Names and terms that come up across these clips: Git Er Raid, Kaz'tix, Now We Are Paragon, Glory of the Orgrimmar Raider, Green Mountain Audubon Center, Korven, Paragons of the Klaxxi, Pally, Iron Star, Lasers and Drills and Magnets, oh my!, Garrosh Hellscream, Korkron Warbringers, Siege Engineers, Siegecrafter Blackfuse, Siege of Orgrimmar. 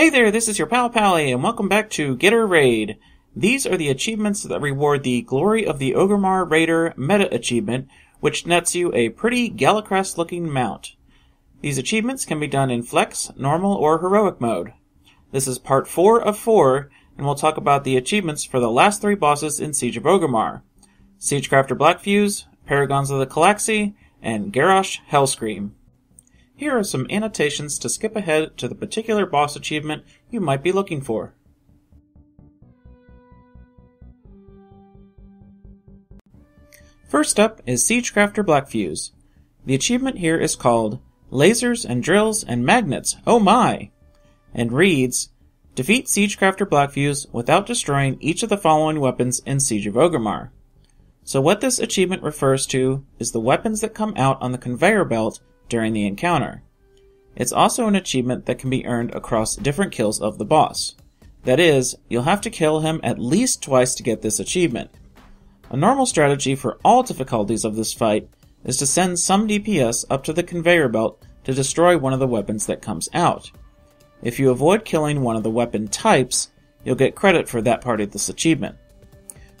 Hey there, this is your pal Pally, and welcome back to Git Er Raid. These are the achievements that reward the Glory of the Orgrimmar Raider meta achievement, which nets you a pretty Galakras-looking mount. These achievements can be done in Flex, Normal, or Heroic mode. This is part 4 of 4, and we'll talk about the achievements for the last 3 bosses in Siege of Orgrimmar: Siegecrafter Blackfuse, Paragons of the Klaxxi, and Garrosh Hellscream. Here are some annotations to skip ahead to the particular boss achievement you might be looking for. First up is Siegecrafter Blackfuse. The achievement here is called Lasers and Drills and Magnets, oh my! And reads, defeat Siegecrafter Blackfuse without destroying each of the following weapons in Siege of Orgrimmar. So what this achievement refers to is the weapons that come out on the conveyor belt during the encounter. It's also an achievement that can be earned across different kills of the boss. That is, you'll have to kill him at least twice to get this achievement. A normal strategy for all difficulties of this fight is to send some DPS up to the conveyor belt to destroy one of the weapons that comes out. If you avoid killing one of the weapon types, you'll get credit for that part of this achievement.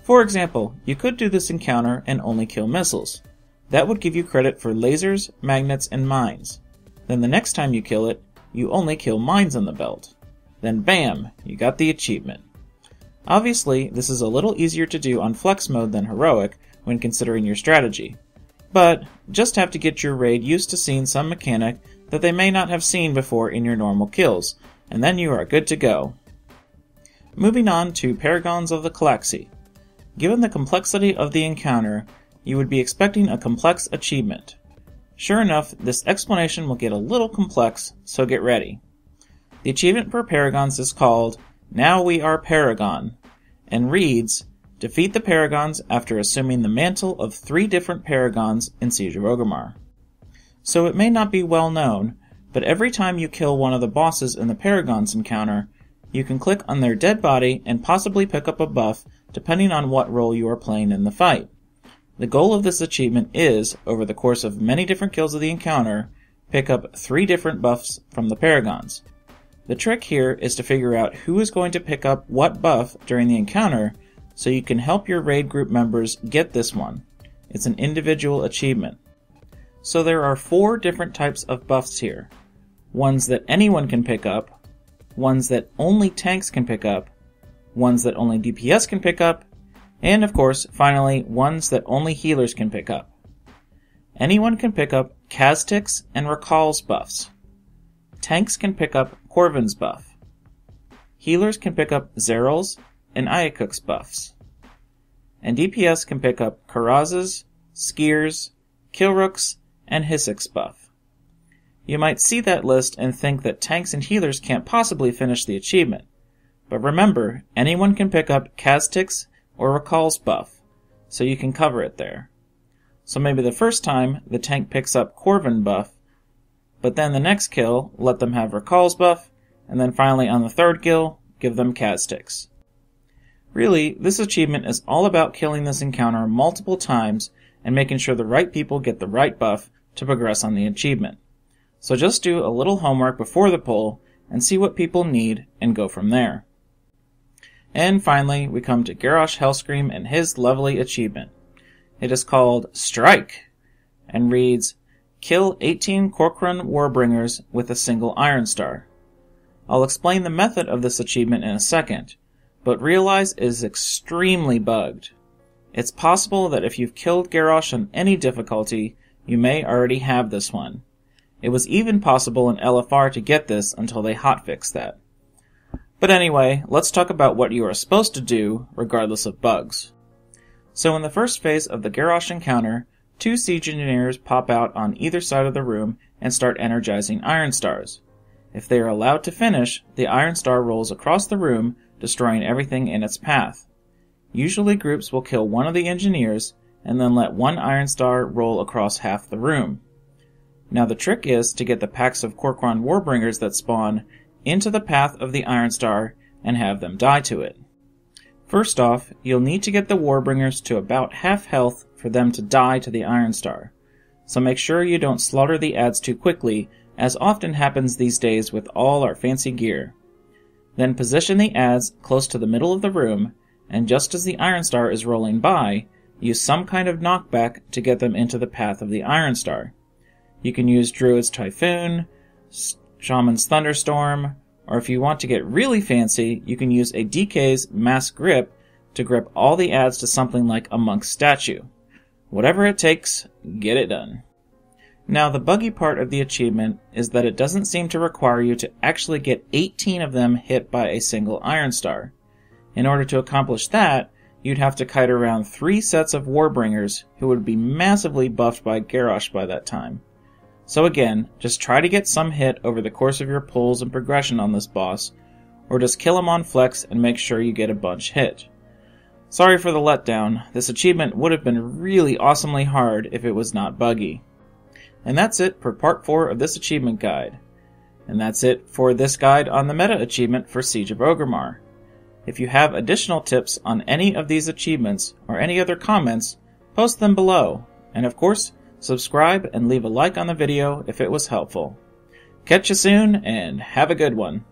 For example, you could do this encounter and only kill missiles. That would give you credit for lasers, magnets, and mines. Then the next time you kill it, you only kill mines on the belt. Then bam, you got the achievement. Obviously, this is a little easier to do on Flex mode than Heroic when considering your strategy, but just have to get your raid used to seeing some mechanic that they may not have seen before in your normal kills, and then you are good to go. Moving on to Paragons of the Klaxxi. Given the complexity of the encounter, you would be expecting a complex achievement. Sure enough, this explanation will get a little complex, so get ready. The achievement for Paragons is called Now We Are Paragon, and reads, defeat the Paragons after assuming the mantle of 3 different Paragons in Siege of Orgrimmar. So it may not be well known, but every time you kill one of the bosses in the Paragons encounter, you can click on their dead body and possibly pick up a buff depending on what role you are playing in the fight. The goal of this achievement is, over the course of many different kills of the encounter, pick up 3 different buffs from the Paragons. The trick here is to figure out who is going to pick up what buff during the encounter so you can help your raid group members get this one. It's an individual achievement. So there are 4 different types of buffs here. Ones that anyone can pick up, ones that only tanks can pick up, ones that only DPS can pick up, and of course, finally, ones that only healers can pick up. Anyone can pick up Kaz'tix and Recall's buffs. Tanks can pick up Korven's buff. Healers can pick up Zeryl's and Iacuk's buffs. And DPS can pick up Karaz's, Skier's, Kilrook's, and Hisic's buff. You might see that list and think that tanks and healers can't possibly finish the achievement. But remember, anyone can pick up Kaz'tix or Recall's buff, so you can cover it there. So maybe the first time, the tank picks up Korven buff, but then the next kill, let them have Recall's buff, and then finally on the third kill, give them Kaz'tix. Really, this achievement is all about killing this encounter multiple times and making sure the right people get the right buff to progress on the achievement. So just do a little homework before the poll and see what people need and go from there. And finally, we come to Garrosh Hellscream and his lovely achievement. It is called Strike, and reads, kill 18 Korkron Warbringers with a single Iron Star. I'll explain the method of this achievement in a second, but realize it is extremely bugged. It's possible that if you've killed Garrosh on any difficulty, you may already have this one. It was even possible in LFR to get this until they hotfixed that. But anyway, let's talk about what you are supposed to do, regardless of bugs. So in the first phase of the Garrosh encounter, 2 Siege Engineers pop out on either side of the room and start energizing Iron Stars. If they are allowed to finish, the Iron Star rolls across the room, destroying everything in its path. Usually groups will kill one of the engineers, and then let one Iron Star roll across half the room. Now the trick is to get the packs of Korkron Warbringers that spawn into the path of the Iron Star and have them die to it. First off, you'll need to get the Warbringers to about half health for them to die to the Iron Star, so make sure you don't slaughter the adds too quickly, as often happens these days with all our fancy gear. Then position the adze close to the middle of the room, and just as the Iron Star is rolling by, use some kind of knockback to get them into the path of the Iron Star. You can use Druid's Typhoon, Shaman's Thunderstorm, or if you want to get really fancy, you can use a DK's Mass Grip to grip all the adds to something like a monk's statue. Whatever it takes, get it done. Now, the buggy part of the achievement is that it doesn't seem to require you to actually get 18 of them hit by a single Iron Star. In order to accomplish that, you'd have to kite around 3 sets of Warbringers who would be massively buffed by Garrosh by that time. So again, just try to get some hit over the course of your pulls and progression on this boss, or just kill him on flex and make sure you get a bunch hit. Sorry for the letdown, this achievement would have been really awesomely hard if it was not buggy. And that's it for part 4 of this achievement guide. And that's it for this guide on the meta achievement for Siege of Orgrimmar. If you have additional tips on any of these achievements or any other comments, post them below, and of course, subscribe and leave a like on the video if it was helpful. Catch you soon, and have a good one.